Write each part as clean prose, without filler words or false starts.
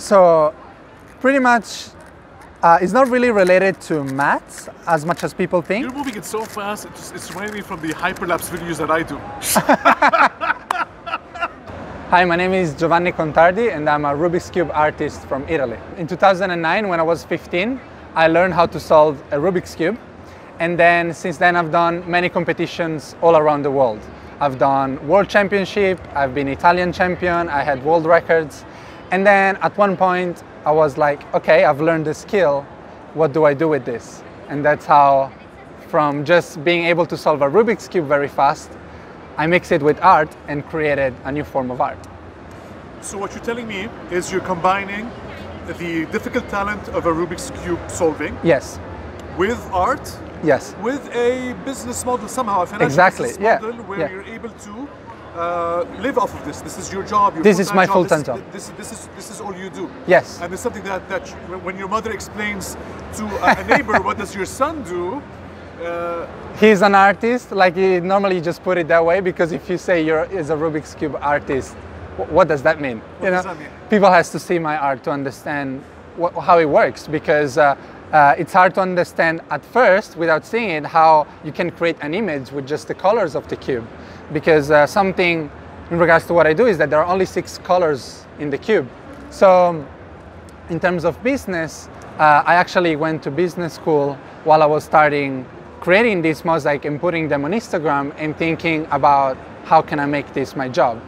So pretty much it's not really related to maths as much as people think. You're moving it so fast, it's reminding me from the hyperlapse videos that I do. Hi, my name is Giovanni Contardi and I'm a Rubik's Cube artist from Italy. In 2009, when I was 15, I learned how to solve a Rubik's Cube. And then since then, I've done many competitions all around the world. I've done world championship, I've been Italian champion, I had world records. And then at one point, I was like, okay, I've learned the skill, what do I do with this? And that's how, from just being able to solve a Rubik's Cube very fast, I mixed it with art and created a new form of art. So what you're telling me is you're combining the difficult talent of a Rubik's Cube solving. Yes. With art. Yes. With a business model somehow, a financial business model where you're able to live off of this. This is your job. Your this is my full-time job. This is all you do. Yes. And it's something that, when your mother explains to a neighbor, what does your son do? He's an artist. Like, he normally just put it that way, because if you say you're a Rubik's Cube artist, what does that mean? What does that mean? People has to see my art to understand how it works, because it's hard to understand at first without seeing it how you can create an image with just the colors of the cube. Because something in regards to what I do is that there are only 6 colors in the cube. So in terms of business, I actually went to business school while I was starting creating these mosaics and putting them on Instagram and thinking about how can I make this my job.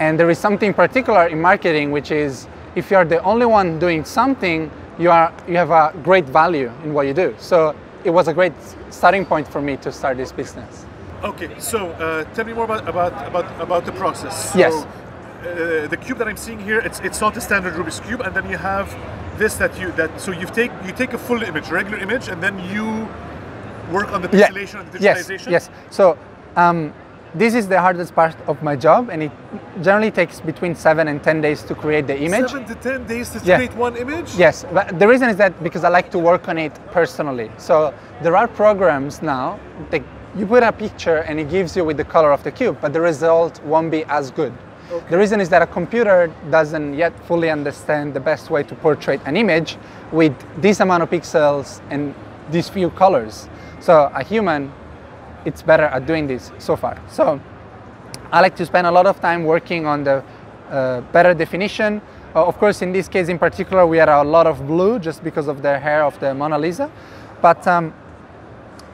And there is something particular in marketing, which is if you're the only one doing something, you have a great value in what you do. So it was a great starting point for me to start this business. Okay, so tell me more about the process. Yes. So, the cube that I'm seeing here, it's not a standard Rubik's Cube, and then you have this so you take a full image, a regular image, and then you work on the pixelation and the digitalization. Yes. So this is the hardest part of my job, and it generally takes between 7 and 10 days to create the image. 7 to 10 days to create one image? Yes, but the reason is that because I like to work on it personally. So there are programs now that you put a picture and it gives you with the color of the cube, but the result won't be as good. Okay. The reason is that a computer doesn't yet fully understand the best way to portray an image with this amount of pixels and these few colors. So a human, it's better at doing this so far. So I like to spend a lot of time working on the better definition. Of course, in this case in particular, we had a lot of blue just because of the hair of the Mona Lisa. But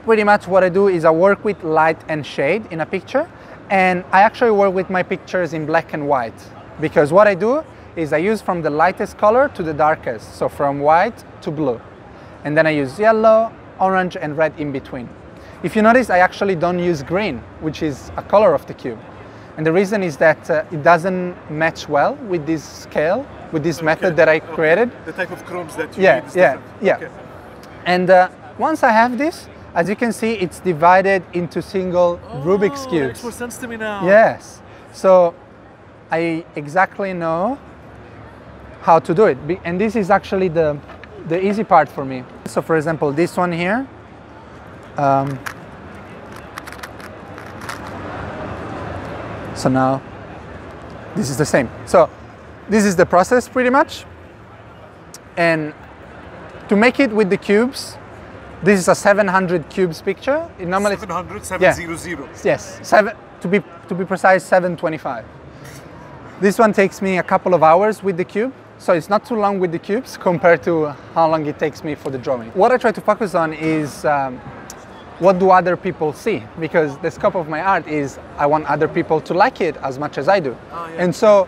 pretty much what I do is I work with light and shade in a picture. And I actually work with my pictures in black and white, because what I do is I use from the lightest color to the darkest. So from white to blue. And then I use yellow, orange and red in between. If you notice, I actually don't use green, which is a color of the cube. And the reason is that it doesn't match well with this scale, with this method that I created. The type of chromes that you need is different. Okay. And once I have this, as you can see, it's divided into single Rubik's cubes. Makes more sense to me now. Yes. So I exactly know how to do it. And this is actually the easy part for me. So for example, this one here, so now this is the same. So this is the process pretty much. And to make it with the cubes, this is a 700 cubes picture. It normally 700, 700. Yes, to be precise, 725. This one takes me a couple of hours with the cube. So it's not too long with the cubes compared to how long it takes me for the drawing. What I try to focus on is what do other people see? Because the scope of my art is I want other people to like it as much as I do. And so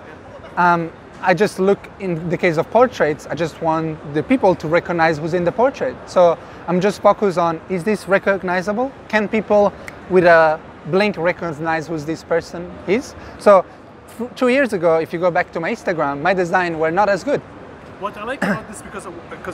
I just look, in the case of portraits, I just want the people to recognize who's in the portrait. So I'm just focused on, is this recognizable? Can people with a blink recognize who this person is? So 2 years ago, if you go back to my Instagram, my design were not as good. What I like about this, because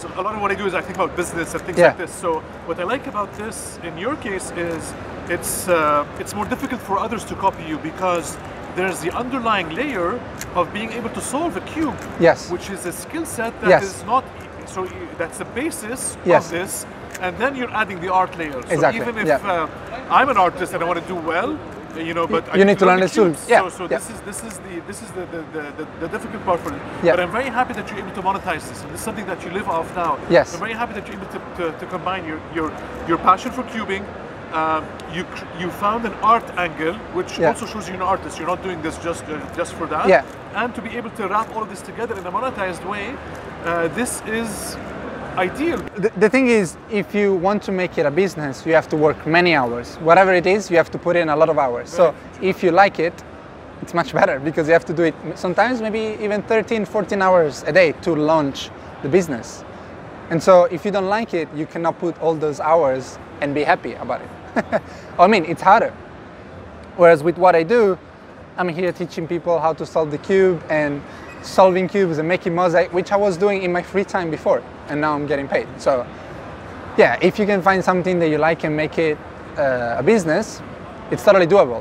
a lot of what I do is I think about business and things like this. So what I like about this, in your case, is it's more difficult for others to copy you, because there's the underlying layer of being able to solve a cube, which is a skill set that is not, so that's the basis of this, and then you're adding the art layer. So even if I'm an artist and I want to do well, you know, but you need to learn the tools. Yeah. So this is the difficult part for it. Yeah. But I'm very happy that you're able to monetize this. And this is something that you live off now. Yes. I'm very happy that you're able to combine your passion for cubing. You found an art angle, which also shows you're an artist. You're not doing this just for that. Yeah. And to be able to wrap all of this together in a monetized way, this is ideal. The thing is, if you want to make it a business, you have to work many hours. Whatever it is, you have to put in a lot of hours. Right. So if you like it, it's much better because you have to do it sometimes maybe even 13, 14 hours a day to launch the business. And so if you don't like it, you cannot put all those hours and be happy about it. I mean, it's harder. Whereas with what I do, I'm here teaching people how to solve the cube and solving cubes and making mosaic, which I was doing in my free time before, and now I'm getting paid. So yeah, if you can find something that you like and make it a business, it's totally doable.